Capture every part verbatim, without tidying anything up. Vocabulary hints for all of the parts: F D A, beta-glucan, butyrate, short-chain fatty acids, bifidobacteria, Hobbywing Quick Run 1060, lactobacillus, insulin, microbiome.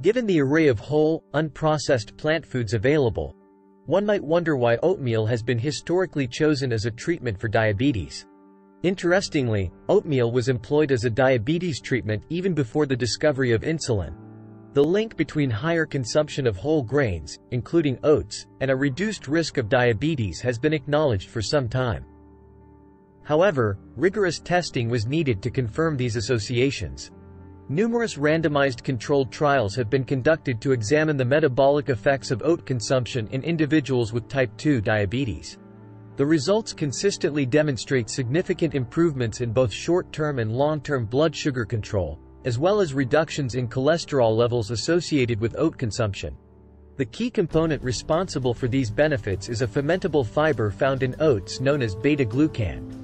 Given the array of whole, unprocessed plant foods available, one might wonder why oatmeal has been historically chosen as a treatment for diabetes. Interestingly, oatmeal was employed as a diabetes treatment even before the discovery of insulin. The link between higher consumption of whole grains, including oats, and a reduced risk of diabetes has been acknowledged for some time. However, rigorous testing was needed to confirm these associations. Numerous randomized controlled trials have been conducted to examine the metabolic effects of oat consumption in individuals with type two diabetes. The results consistently demonstrate significant improvements in both short-term and long-term blood sugar control, as well as reductions in cholesterol levels associated with oat consumption. The key component responsible for these benefits is a fermentable fiber found in oats known as beta-glucan.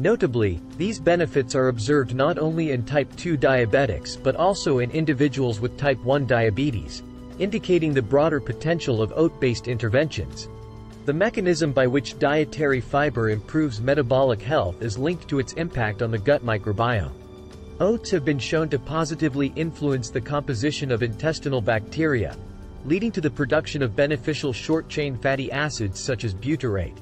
Notably, these benefits are observed not only in type two diabetics but also in individuals with type one diabetes, indicating the broader potential of oat-based interventions. The mechanism by which dietary fiber improves metabolic health is linked to its impact on the gut microbiome. Oats have been shown to positively influence the composition of intestinal bacteria, leading to the production of beneficial short-chain fatty acids such as butyrate.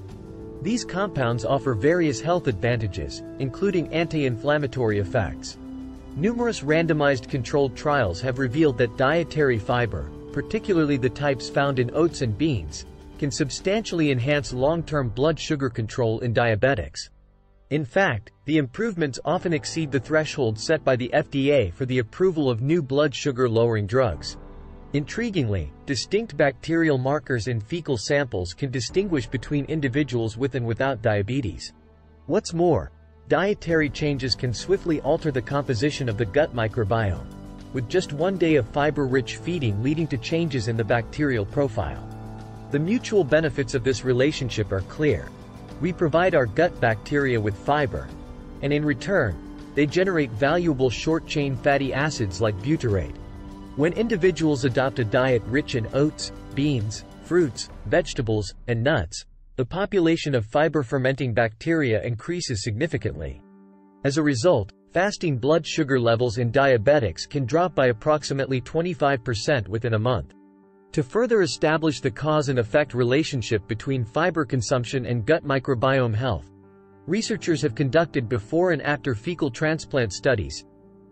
These compounds offer various health advantages, including anti-inflammatory effects. Numerous randomized controlled trials have revealed that dietary fiber, particularly the types found in oats and beans, can substantially enhance long-term blood sugar control in diabetics. In fact, the improvements often exceed the threshold set by the F D A for the approval of new blood sugar-lowering drugs. Intriguingly, distinct bacterial markers in fecal samples can distinguish between individuals with and without diabetes. What's more, dietary changes can swiftly alter the composition of the gut microbiome, with just one day of fiber-rich feeding leading to changes in the bacterial profile. The mutual benefits of this relationship are clear. We provide our gut bacteria with fiber, and in return, they generate valuable short-chain fatty acids like butyrate. When individuals adopt a diet rich in oats, beans, fruits, vegetables, and nuts, the population of fiber-fermenting bacteria increases significantly. As a result, fasting blood sugar levels in diabetics can drop by approximately twenty-five percent within a month. To further establish the cause and effect relationship between fiber consumption and gut microbiome health, researchers have conducted before and after fecal transplant studies,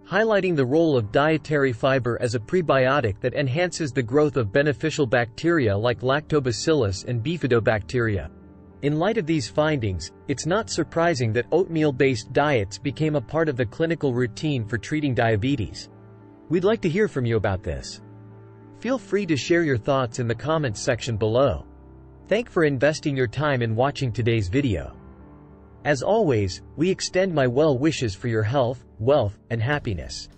highlighting the role of dietary fiber as a prebiotic that enhances the growth of beneficial bacteria like lactobacillus and bifidobacteria. In light of these findings, it's not surprising that oatmeal-based diets became a part of the clinical routine for treating diabetes. We'd like to hear from you about this. Feel free to share your thoughts in the comments section below. Thank you for investing your time in watching today's video. As always, we extend my well wishes for your health, wealth, and happiness.